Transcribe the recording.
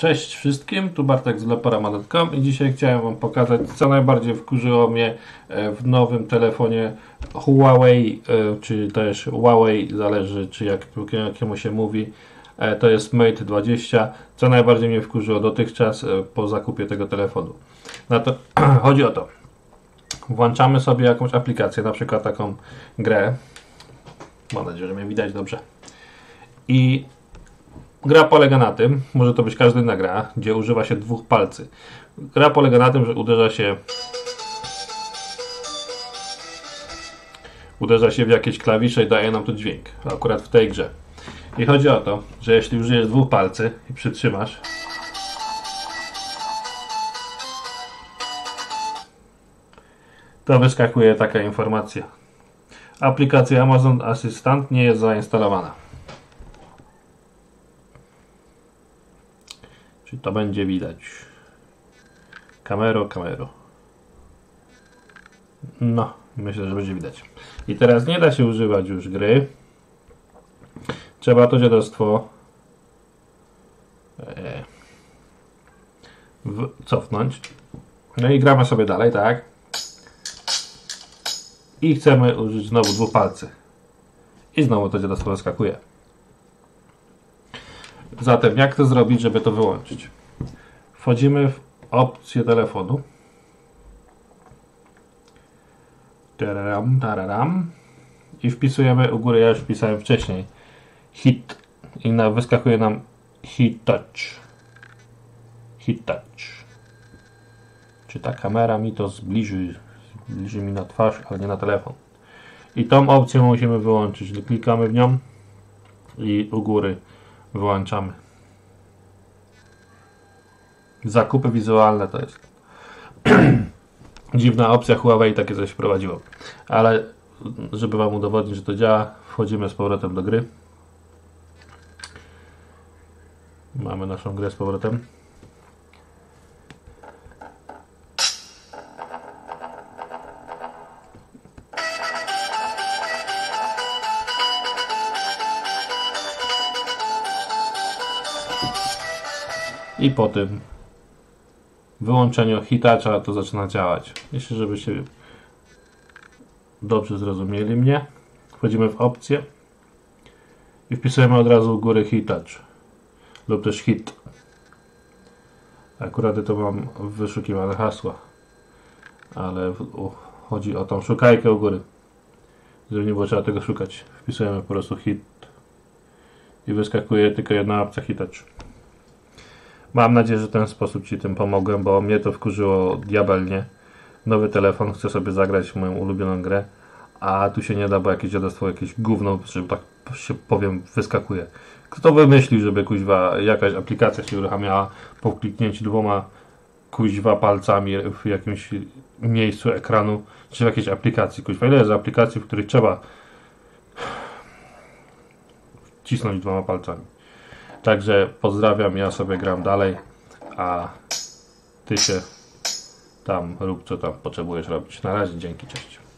Cześć wszystkim, tu Bartek z Leporama.com i dzisiaj chciałem Wam pokazać, co najbardziej wkurzyło mnie w nowym telefonie Huawei, czy też Huawei, zależy czy jakiemu się mówi, to jest Mate 20, co najbardziej mnie wkurzyło dotychczas po zakupie tego telefonu. No to chodzi o to, włączamy sobie jakąś aplikację, na przykład taką grę, mam nadzieję, że mnie widać dobrze, i gra polega na tym, może to być każdy inna gra, gdzie używa się dwóch palcy. Gra polega na tym, że uderza się w jakieś klawisze i daje nam tu dźwięk, akurat w tej grze. I chodzi o to, że jeśli użyjesz dwóch palcy i przytrzymasz, to wyskakuje taka informacja. Aplikacja Amazon Assistant nie jest zainstalowana. Czy to będzie widać? Kamero. No, myślę, że będzie widać. I teraz nie da się używać już gry. Trzeba to dziadostwo cofnąć. No i gramy sobie dalej, tak? I chcemy użyć znowu dwóch palcy. I znowu to dziadostwo wyskakuje. Zatem jak to zrobić, żeby to wyłączyć? Wchodzimy w opcję telefonu. Tararam. I wpisujemy u góry, ja już wpisałem wcześniej, HIT. I wyskakuje nam HiTouch. Czy ta kamera mi to zbliży? Zbliży mi na twarz, ale nie na telefon. I tą opcję musimy wyłączyć. Klikamy w nią i u góry wyłączamy. Zakupy wizualne to jest dziwna opcja, Huawei takie coś wprowadziło, ale żeby Wam udowodnić, że to działa, wchodzimy z powrotem do gry, mamy naszą grę z powrotem i po tym wyłączeniu HiToucha to zaczyna działać. Jeśli żebyście dobrze zrozumieli mnie, wchodzimy w opcję i wpisujemy od razu u góry HiTouch lub też HIT. Akurat to mam wyszukiwane hasła, ale chodzi o tą szukajkę u góry, żeby nie było trzeba tego szukać. Wpisujemy po prostu HIT i wyskakuje tylko jedna opcja, HiTouch. Mam nadzieję, że w ten sposób Ci tym pomogłem, bo mnie to wkurzyło diabelnie. Nowy telefon, chcę sobie zagrać w moją ulubioną grę, a tu się nie da, bo jakieś dziadostwo, jakieś gówno, że tak się powiem, wyskakuje. Kto wymyślił, żeby kuźwa jakaś aplikacja się uruchamiała po kliknięciu dwoma kuźwa palcami w jakimś miejscu ekranu, czy w jakiejś aplikacji, kuźwa. Ile jest aplikacji, w których trzeba wcisnąć dwoma palcami. Także pozdrawiam, ja sobie gram dalej, a Ty się tam rób co tam potrzebujesz robić. Na razie, dzięki, cześć.